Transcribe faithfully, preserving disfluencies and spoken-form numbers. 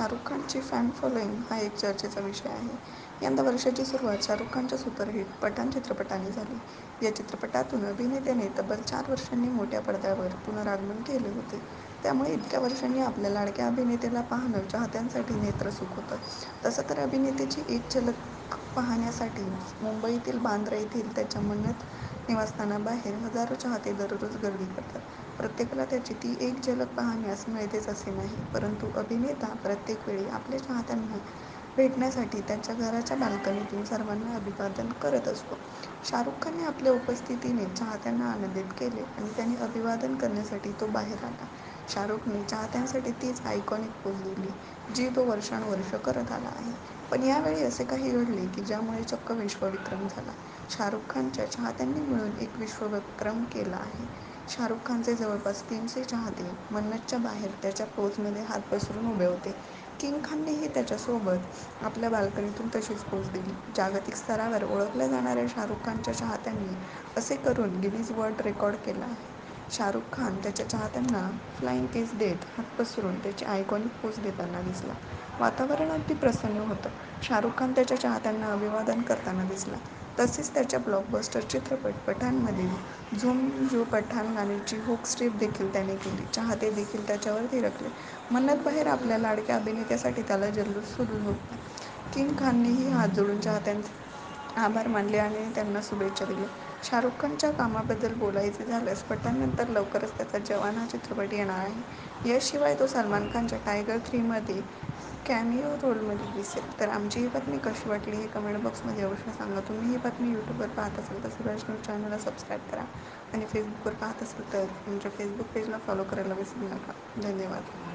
Shahrukh खानची fan following हा एक चर्चेचा विषय आहे. यंदा वर्षाची सुरुवात शाहरुख खानच्या सुपरहिट पठाण चित्रपटाने झाली. या चित्रपटातून अभिनेत्याने तब्बल चार वर्षांनी मोठ्या पडद्यावर पुनरागमन केले होते. त्यामुळे इतक्या वर्षांनी आपल्या लाडक्या अभिनेतेला पाहणं चाहत्यांसाठी नेत्रसुख होतं. तसं तर अभिनेतेची एक झलक पाहण्यासाठी मुंबईतील बांद्रा येथील त्याच्या मन्नत निवासस्थानाबाहेर हजारो चाहते दररोज गर्दी करतात. प्रत्येकाला त्याची ती एक झलक पाहण्यास मिळतेच असे नाही, परंतु अभिनेता प्रत्येक वेळी आपल्या चाहत्यांना भेटण्यासाठी त्यांच्या घराच्या बाल्कनीतून सर्वांना अभिवादन करत असतो. शाहरुख खानने आपल्या उपस्थितीने चाहत्यांना आनंदित केले आणि त्यांनी अभिवादन करण्यासाठी तो बाहेर आला. शाहरुखने चाहत्यांसाठी तीच आयकॉनिक पोज दिली जी तो वर्षानुवर्ष करत आला आहे. पण यावेळी असे काही घडले की ज्यामुळे चक्क विश्वविक्रम झाला. शाहरुख खानच्या चाहत्यांनी मिळून एक विश्वविक्रम केला आहे. शाहरुख खानचे जवळपास तीनशे चाहते मन्नतच्या बाहेर त्याच्या पोजमध्ये हात पसरून उभे होते. किंग खाननेही त्याच्यासोबत आपल्या बाल्कनीतून तशीच पोज दिली. जागतिक स्तरावर ओळखल्या जाणाऱ्या शाहरुख खानच्या चाहत्यांनी असे करून गिनीज वर्ल्ड रेकॉर्ड केला आहे. शाहरुख खान त्याच्या चाहत्यांना फ्लाईंग किस देत हात पसरून त्याची आयकॉनिक पोज देताना दिसला. वातावरण अगदी प्रसन्न होतं. शाहरुख खान त्याच्या चाहत्यांना अभिवादन करताना दिसला. तसेच त्याच्या ब्लॉकबस्टर चित्रपट पठाणमधील झूम जो पठाण गाण्याची हुक स्ट्रीप देखील त्याने केली. चाहते देखील त्याच्यावर थिरकले. मन्नत बाहेर आपल्या लाडक्या अभिनेत्यासाठी त्याला जल्लोष सुरू होता. किंग खाननेही हात जोडून चाहत्यांचे आभार मानले आणि त्यांना शुभेच्छा दिल्या. शाहरुख खानच्या कामाबद्दल बोलायचे झाल्यास पठाणनंतर लवकरच त्याचा जवान हा चित्रपट येणार आहे. याशिवाय तो सलमान खानच्या टायगर थ्री मध्ये कॅमिओ रोलमध्ये दिसेल. तर आमची ही बातमी कशी वाटली हे कमेंट बॉक्समध्ये अवश्य सांगा. तुम्ही ही बातमी यूट्यूबवर पाहत असाल तर सुभाष न्यूज चॅनलला सबस्क्राईब करा आणि फेसबुकवर पाहत असाल तर आमच्या फेसबुक पेजला फॉलो करायला विसरू नका. धन्यवाद.